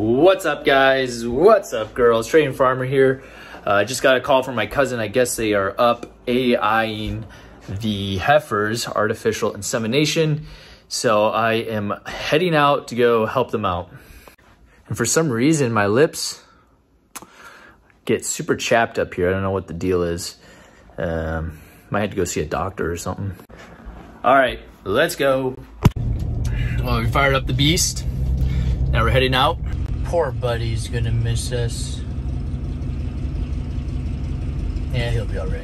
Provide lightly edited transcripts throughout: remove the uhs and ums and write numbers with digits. What's up, guys? What's up, girls? Trading Farmer here. I just got a call from my cousin. I guess they are up AIing the heifers, artificial insemination. So I am heading out to go help them out. And for some reason, my lips get super chapped up here. I don't know what the deal is. Might have to go see a doctor or something. All right, let's go. Well, we fired up the beast. Now we're heading out. Poor buddy's gonna miss us. Yeah, he'll be all right.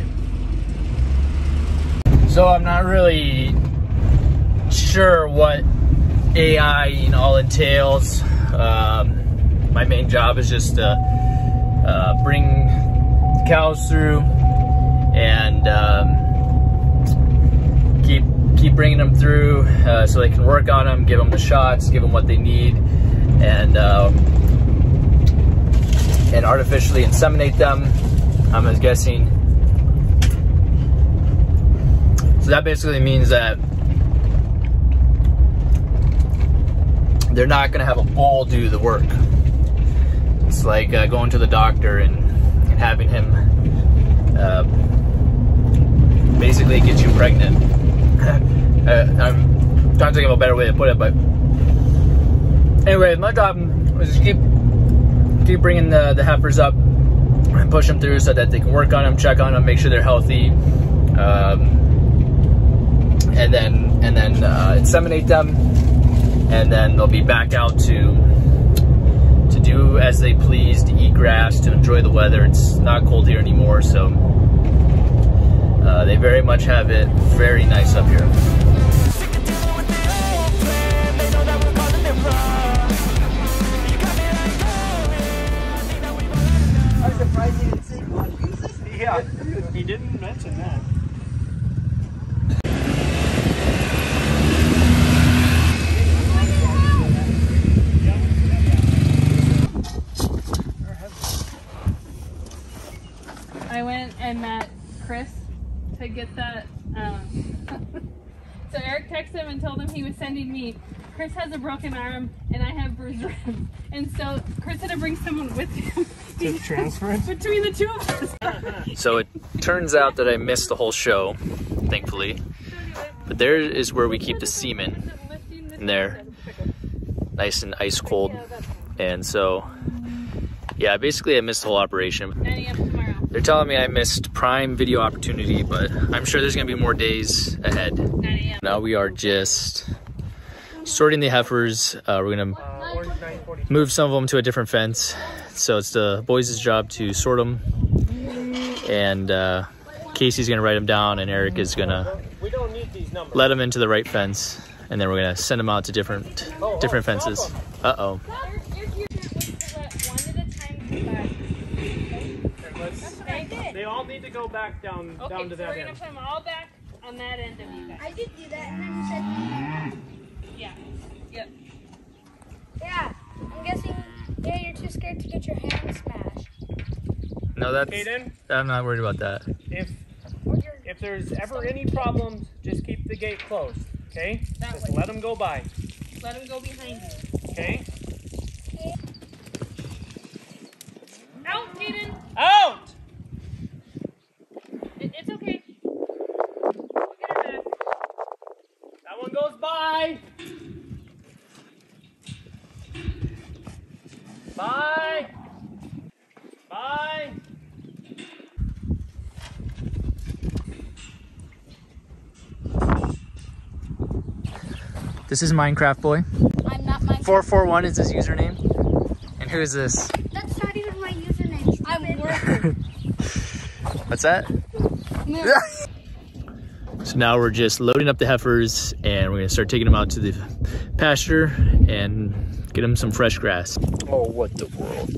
So I'm not really sure what AIing all entails. My main job is just to bring the cows through and keep bringing them through so they can work on them, give them the shots, give them what they need, and artificially inseminate them, I'm guessing. So that basically means that they're not gonna have a bull do the work. It's like going to the doctor and having him basically get you pregnant. I'm trying to think of a better way to put it, but anyway, my job is just keep bringing the heifers up and push them through so that they can work on them, check on them, make sure they're healthy, and then inseminate them, and then they'll be back out to do as they please, to eat grass, to enjoy the weather. It's not cold here anymore, so they very much have it very nice up here. Yeah, he didn't mention that. I went and met Chris to get that. So Eric texted him and told him he was sending me. Chris has a broken arm and I have bruised ribs. And so Chris had to bring someone with him. To transfer? Between the two of us. So it turns out that I missed the whole show, thankfully. But there is where we keep the semen in there. Nice and ice cold. And so, yeah, basically I missed the whole operation. They're telling me I missed Prime Video opportunity, but I'm sure there's gonna be more days ahead. Now we are just sorting the heifers. We're gonna move some of them to a different fence. So it's the boys' job to sort them, and Casey's gonna write them down, and Eric is gonna let them into the right fence, and then we're gonna send them out to different fences. Uh-oh. They all need to go back down to that end. Okay, so we're gonna put them all back on that end of you guys. I did do that, and then you said... Yeah. Yep. Yeah. I'm guessing, yeah, you're too scared to get your hand smashed. No, that's... Aiden? I'm not worried about that. If there's ever any problems, just keep the gate closed, okay? Just let them go by. Let them go behind you. Okay? Out, Aiden! Out! It's okay. We'll get her back. That one goes by! Bye! Bye! This is Minecraft Boy. I'm not Minecraft. 441 is his username. And who is this? That's not even my username. I'm working. What's that? So now we're just loading up the heifers, and we're gonna start taking them out to the pasture and get them some fresh grass. Oh, what the world.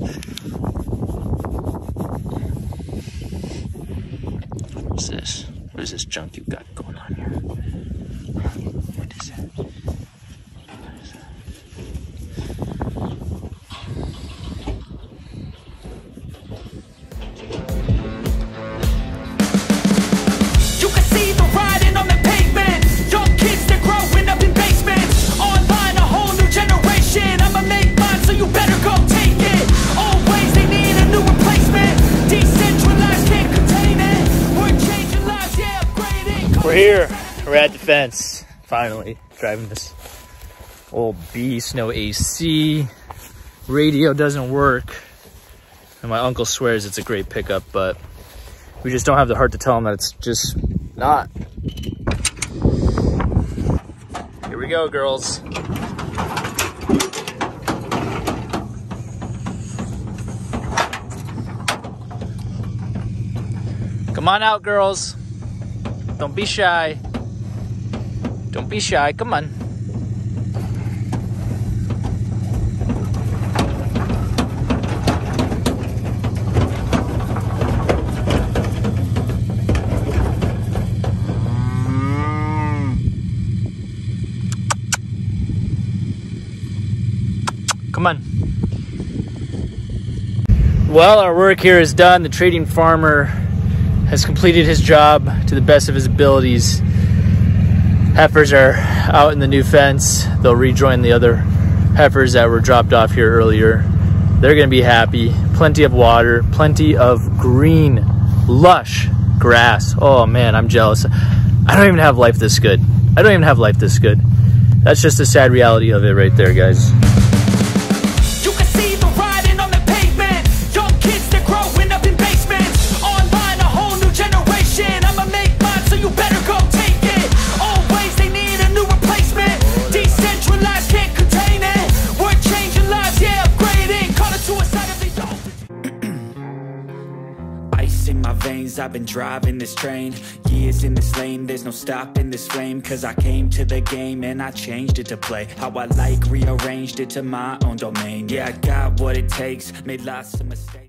What's this? What is this junk you got going on here? What is that? You can see the riding on the pavement. Young kids, they're growing up in basements. Online, a whole new generation. I'ma make mine, so you better go. here. We're at the fence. Finally, driving this old beast. No AC. Radio doesn't work. And my uncle swears it's a great pickup, but we just don't have the heart to tell him that it's just not. Here we go, girls. Come on out, girls. Don't be shy. Don't be shy. Come on. Come on. Well, our work here is done. The trading farmer has completed his job to the best of his abilities. Heifers are out in the new fence. They'll rejoin the other heifers that were dropped off here earlier. They're gonna be happy. Plenty of water, plenty of green, lush grass. Oh man, I'm jealous. I don't even have life this good. I don't even have life this good. That's just the sad reality of it right there, guys. I've been driving this train, years in this lane, there's no stopping this flame, cause I came to the game and I changed it to play how I like, rearranged it to my own domain. Yeah, I got what it takes, made lots of mistakes.